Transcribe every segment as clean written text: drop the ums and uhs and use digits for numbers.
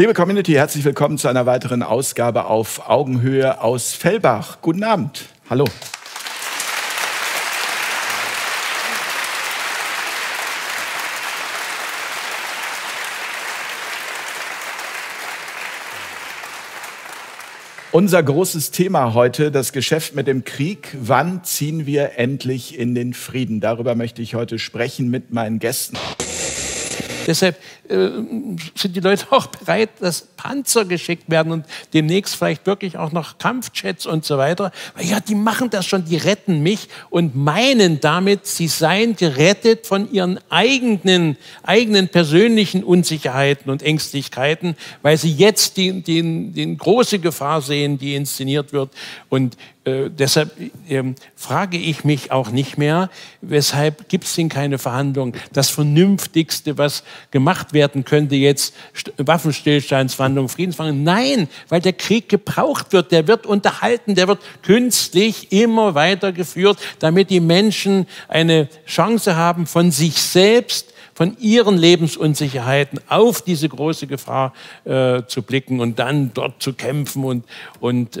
Liebe Community, herzlich willkommen zu einer weiteren Ausgabe auf Augenhöhe aus Fellbach. Guten Abend. Hallo. Unser großes Thema heute, das Geschäft mit dem Krieg. Wann ziehen wir endlich in den Frieden? Darüber möchte ich heute sprechen mit meinen Gästen. Deshalb sind die Leute auch bereit, dass Panzer geschickt werden und demnächst vielleicht wirklich auch noch Kampfjets und so weiter. Ja, die machen das schon, die retten mich und meinen damit, sie seien gerettet von ihren eigenen persönlichen Unsicherheiten und Ängstlichkeiten, weil sie jetzt die große Gefahr sehen, die inszeniert wird. Und deshalb frage ich mich auch nicht mehr, weshalb gibt es denn keine Verhandlungen? Das Vernünftigste, was gemacht werden könnte jetzt, Waffenstillstandsverhandlungen, Friedensverhandlungen. Nein, weil der Krieg gebraucht wird, der wird unterhalten, der wird künstlich immer weiter geführt, damit die Menschen eine Chance haben, von sich selbst, von ihren Lebensunsicherheiten auf diese große Gefahr zu blicken und dann dort zu kämpfen und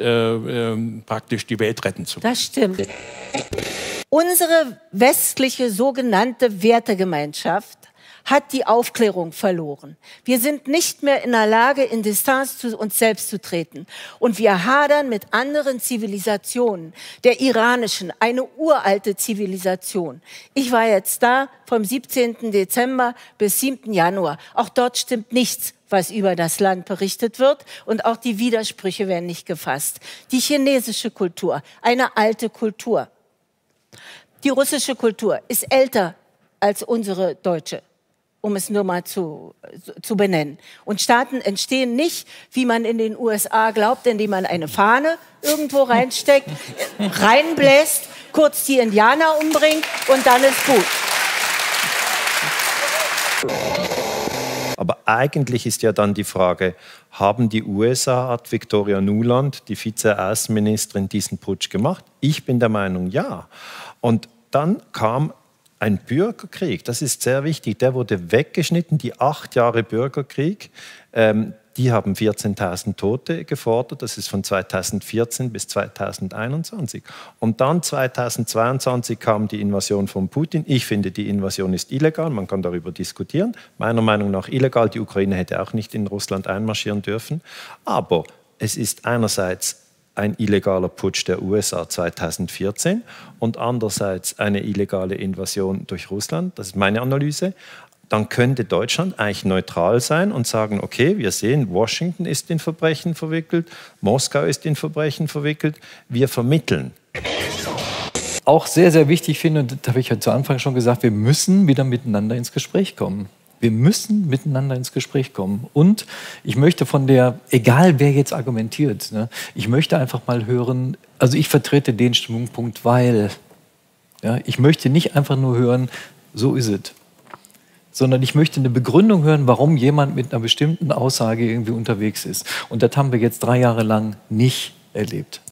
praktisch die Welt retten zu können. Das stimmt. Unsere westliche sogenannte Wertegemeinschaft hat die Aufklärung verloren. Wir sind nicht mehr in der Lage, in Distanz zu uns selbst zu treten. Und wir hadern mit anderen Zivilisationen, der iranischen, eine uralte Zivilisation. Ich war jetzt da vom 17. Dezember bis 7. Januar. Auch dort stimmt nichts, was über das Land berichtet wird, und auch die Widersprüche werden nicht gefasst. Die chinesische Kultur, eine alte Kultur. Die russische Kultur ist älter als unsere deutsche, um es nur mal zu benennen. Und Staaten entstehen nicht, wie man in den USA glaubt, indem man eine Fahne irgendwo reinsteckt, reinbläst, kurz die Indianer umbringt und dann ist gut. Aber eigentlich ist ja dann die Frage, haben die USA, hat Victoria Nuland, die Vizeaußenministerin, diesen Putsch gemacht? Ich bin der Meinung, ja. Und dann kam ein Bürgerkrieg, das ist sehr wichtig, der wurde weggeschnitten, die 8 Jahre Bürgerkrieg, die haben 14.000 Tote gefordert, das ist von 2014 bis 2021. Und dann 2022 kam die Invasion von Putin. Ich finde, die Invasion ist illegal, man kann darüber diskutieren. Meiner Meinung nach illegal, die Ukraine hätte auch nicht in Russland einmarschieren dürfen. Aber es ist einerseits ein illegaler Putsch der USA 2014 und andererseits eine illegale Invasion durch Russland, das ist meine Analyse, dann könnte Deutschland eigentlich neutral sein und sagen, okay, wir sehen, Washington ist in Verbrechen verwickelt, Moskau ist in Verbrechen verwickelt, wir vermitteln. Auch sehr, sehr wichtig finde, und das habe ich ja zu Anfang schon gesagt, wir müssen wieder miteinander ins Gespräch kommen. Wir müssen miteinander ins Gespräch kommen. Und ich möchte von der, egal wer jetzt argumentiert, ne, ich möchte einfach mal hören, also ich vertrete den Stimmungspunkt, weil, ja, ich möchte nicht einfach nur hören, so ist es, sondern ich möchte eine Begründung hören, warum jemand mit einer bestimmten Aussage irgendwie unterwegs ist. Und das haben wir jetzt 3 Jahre lang nicht erlebt.